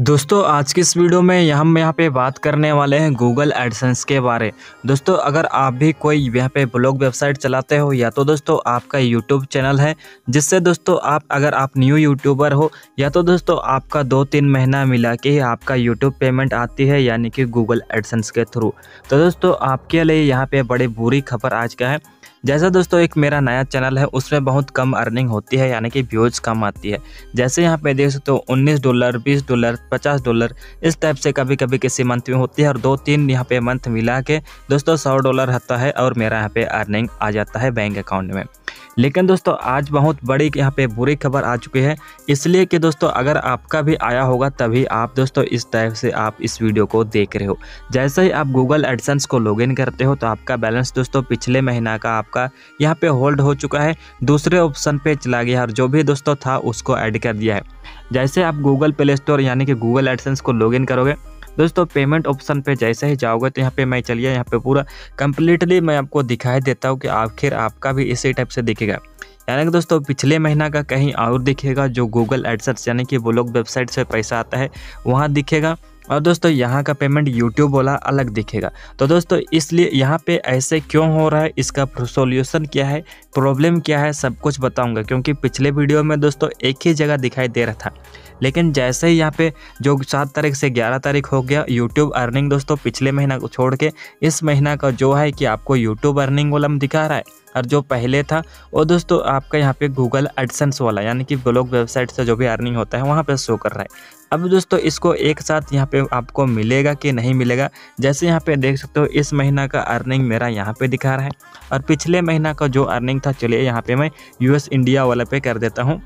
दोस्तों आज की इस वीडियो में हम यहाँ पे बात करने वाले हैं गूगल एडसेंस के बारे। दोस्तों अगर आप भी कोई यहाँ पे ब्लॉग वेबसाइट चलाते हो या तो दोस्तों आपका यूट्यूब चैनल है जिससे दोस्तों आप अगर आप न्यू यूट्यूबर हो या तो दोस्तों आपका 2-3 महीना मिला के ही आपका यूट्यूब पेमेंट आती है यानी कि गूगल एडसेंस के थ्रू। तो दोस्तों आपके लिए यहाँ पर बड़ी बुरी खबर आज का है। जैसा दोस्तों एक मेरा नया चैनल है उसमें बहुत कम अर्निंग होती है यानी कि व्यूज़ कम आती है। जैसे यहाँ पे देख सकते हो $19 $20 $50 इस टाइप से कभी कभी किसी मंथ में होती है और 2-3 यहाँ पे मंथ मिला के दोस्तों $100 होता है और मेरा यहाँ पे अर्निंग आ जाता है बैंक अकाउंट में। लेकिन दोस्तों आज बहुत बड़ी यहाँ पे बुरी खबर आ चुकी है, इसलिए कि दोस्तों अगर आपका भी आया होगा तभी आप दोस्तों इस टाइप से आप इस वीडियो को देख रहे हो। जैसे ही आप गूगल एडसेंस को लॉगिन करते हो तो आपका बैलेंस दोस्तों पिछले महीना का आपका यहाँ पे होल्ड हो चुका है, दूसरे ऑप्शन पे चला गया और जो भी दोस्तों था उसको ऐड कर दिया है। जैसे आप गूगल प्ले स्टोर यानी कि गूगल एडसेंस को लॉगिन करोगे दोस्तों पेमेंट ऑप्शन पे जैसे ही जाओगे तो यहाँ पे मैं चलिए यहाँ पे पूरा कंप्लीटली मैं आपको दिखाई देता हूँ कि आखिर आपका भी इसी टाइप से दिखेगा यानी कि दोस्तों पिछले महीना का कहीं और दिखेगा जो गूगल एडसेंस यानी कि वो लोग वेबसाइट से पैसा आता है वहाँ दिखेगा और दोस्तों यहाँ का पेमेंट यूट्यूब वाला अलग दिखेगा। तो दोस्तों इसलिए यहाँ पे ऐसे क्यों हो रहा है, इसका सॉल्यूशन क्या है, प्रॉब्लम क्या है, सब कुछ बताऊँगा क्योंकि पिछले वीडियो में दोस्तों एक ही जगह दिखाई दे रहा था। लेकिन जैसे ही यहाँ पे जो 7 तारीख से 11 तारीख हो गया यूट्यूब अर्निंग दोस्तों पिछले महीना को छोड़ के इस महीना का जो है कि आपको यूट्यूब अर्निंग वाला दिखा रहा है और जो पहले था वो दोस्तों आपका यहाँ पे गूगल एडसेंस वाला यानी कि ब्लॉग वेबसाइट से जो भी अर्निंग होता है वहाँ पे शो कर रहा है। अब दोस्तों इसको एक साथ यहाँ पे आपको मिलेगा कि नहीं मिलेगा, जैसे यहाँ पे देख सकते हो इस महीना का अर्निंग मेरा यहाँ पे दिखा रहा है और पिछले महीना का जो अर्निंग था चलिए यहाँ पे मैं US इंडिया वाला पे कर देता हूँ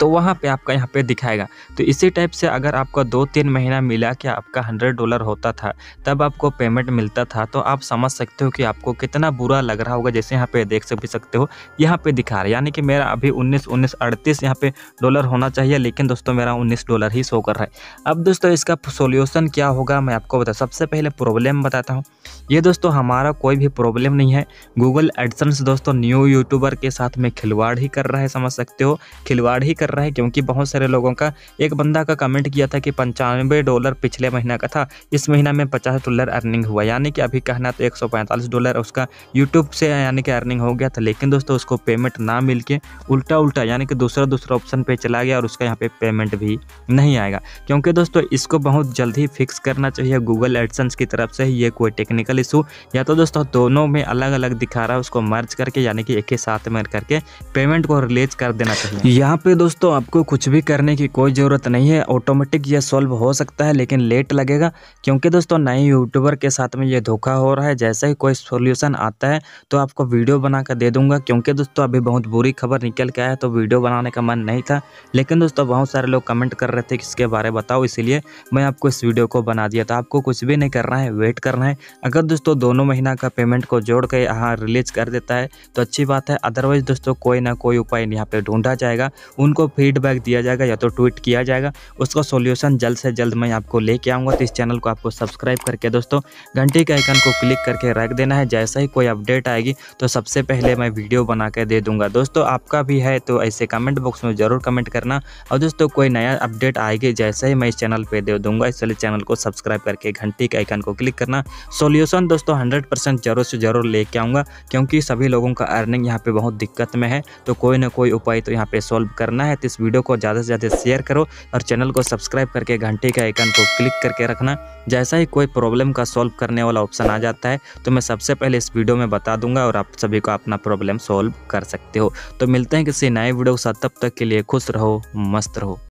तो वहाँ पे आपका यहाँ पे दिखाएगा। तो इसी टाइप से अगर आपका 2-3 महीना मिला कि आपका $100 होता था तब आपको पेमेंट मिलता था तो आप समझ सकते हो कि आपको कितना बुरा लग रहा होगा। जैसे यहाँ पे देख भी सकते हो यहाँ पे दिखा रहा है यानी कि मेरा अभी 19 19 38 यहाँ पे डॉलर होना चाहिए लेकिन दोस्तों मेरा $19 ही शो कर रहा है। अब दोस्तों इसका सोल्यूशन क्या होगा मैं आपको बता, सबसे पहले प्रॉब्लम बताता हूँ। ये दोस्तों हमारा कोई भी प्रॉब्लम नहीं है, गूगल एडसेंस दोस्तों न्यू यूट्यूबर के साथ में खिलवाड़ ही कर रहा है, समझ सकते हो खिलवाड़ ही कर रहा है। क्योंकि बहुत सारे लोगों का एक बंदा का कमेंट किया था कि $95 पिछले महीना का था, इस महीना में $50 अर्निंग हुआ यानी कि अभी कहना तो $145 उसका यूट्यूब से यानी कि अर्निंग हो गया था। लेकिन दोस्तों उसको पेमेंट ना मिल के उल्टा यानी कि दूसरा ऑप्शन पे चला गया और उसका यहाँ पे पेमेंट भी नहीं आएगा। क्योंकि दोस्तों इसको बहुत जल्द ही फिक्स करना चाहिए गूगल एडसेंस की तरफ से, ये कोई टेक्निकल इशू या तो दोस्तों दोनों में अलग अलग दिखा रहा है उसको मर्ज करके यानी कि एक ही साथ में करके पेमेंट को रिलीज कर देना चाहिए। यहाँ पे दोस्तों आपको कुछ भी करने की कोई ज़रूरत नहीं है, ऑटोमेटिक ये सॉल्व हो सकता है लेकिन लेट लगेगा क्योंकि दोस्तों नए यूट्यूबर के साथ में ये धोखा हो रहा है। जैसे ही कोई सॉल्यूशन आता है तो आपको वीडियो बना कर दे दूंगा क्योंकि दोस्तों अभी बहुत बुरी खबर निकल के आया तो वीडियो बनाने का मन नहीं था लेकिन दोस्तों बहुत सारे लोग कमेंट कर रहे थे कि इसके बारे में बताओ, इसीलिए मैं आपको इस वीडियो को बना दिया था। आपको कुछ भी नहीं करना है, वेट करना है। अगर दोस्तों दोनों महीना का पेमेंट को जोड़ कर यहाँ रिलीज कर देता है तो अच्छी बात है, अदरवाइज़ दोस्तों कोई ना कोई उपाय यहाँ पर ढूंढा जाएगा, उनको फीडबैक दिया जाएगा या तो ट्वीट किया जाएगा, उसका सॉल्यूशन जल्द से जल्द मैं आपको लेके आऊँगा। तो इस चैनल को आपको सब्सक्राइब करके दोस्तों घंटी के आइकन को क्लिक करके रख देना है, जैसा ही कोई अपडेट आएगी तो सबसे पहले मैं वीडियो बना के दे दूँगा। दोस्तों आपका भी है तो ऐसे कमेंट बॉक्स में ज़रूर कमेंट करना और दोस्तों कोई नया अपडेट आएगी जैसे ही मैं इस चैनल पर दे दूँगा, इसलिए चैनल को सब्सक्राइब करके घंटी के आइकन को क्लिक करना। सॉल्यूशन दोस्तों 100% जरूर से ज़रूर लेके आऊँगा क्योंकि सभी लोगों का अर्निंग यहाँ पर बहुत दिक्कत में है तो कोई ना कोई उपाय तो यहाँ पर सॉल्व करना है। तो इस वीडियो को ज़्यादा से ज़्यादा शेयर करो और चैनल को सब्सक्राइब करके घंटी के आइकन को क्लिक करके रखना, जैसा ही कोई प्रॉब्लम का सॉल्व करने वाला ऑप्शन आ जाता है तो मैं सबसे पहले इस वीडियो में बता दूंगा और आप सभी को अपना प्रॉब्लम सॉल्व कर सकते हो। तो मिलते हैं किसी नए वीडियो के साथ, तब तक के लिए खुश रहो, मस्त रहो।